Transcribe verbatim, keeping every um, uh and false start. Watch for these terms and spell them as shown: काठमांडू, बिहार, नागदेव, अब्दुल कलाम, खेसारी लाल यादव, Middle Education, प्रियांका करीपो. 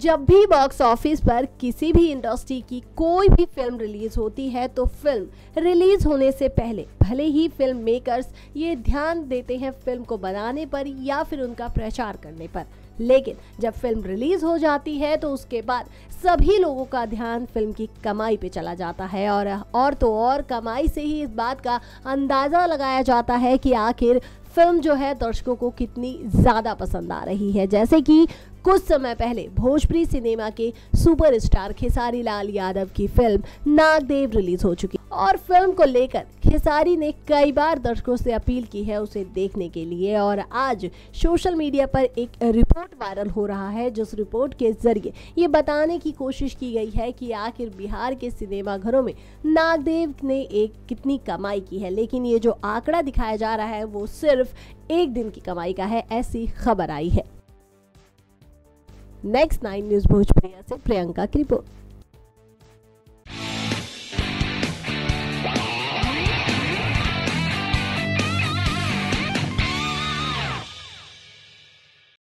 जब भी box office पर किसी भी इंडस्ट्री की कोई भी फिल्म रिलीज होती है तो फिल्म रिलीज होने से पहले भले ही फिल्म मेकर्स ये ध्यान देते हैं फिल्म को बनाने पर या फिर उनका प्रचार करने पर, लेकिन जब फिल्म रिलीज हो जाती है तो उसके बाद सभी लोगों का ध्यान फिल्म की कमाई पे चला जाता है और और तो और कमाई से ही इस बात का अंदाज़ा लगाया जाता है कि आखिर फिल्म जो है दर्शकों को कितनी ज़्यादा पसंद आ रही है। जैसे कि कुछ समय पहले भोजपुरी सिनेमा के सुपरस्टार खेसारी लाल यादव की फिल्म नागदेव रिलीज हो चुकी और फिल्म को लेकर खेसारी ने कई बार दर्शकों से अपील की है उसे देखने के लिए, और आज सोशल मीडिया पर एक रिपोर्ट वायरल हो रहा है जिस रिपोर्ट के जरिए ये बताने की कोशिश की गई है कि आखिर बिहार के सिनेमाघरों में नागदेव ने एक कितनी कमाई की है, लेकिन ये जो आंकड़ा दिखाया जा रहा है वो सिर्फ एक दिन की कमाई का है, ऐसी खबर आई है। नेक्स्ट नाइन न्यूज़ भोजपुरिया से प्रियांका करीपो।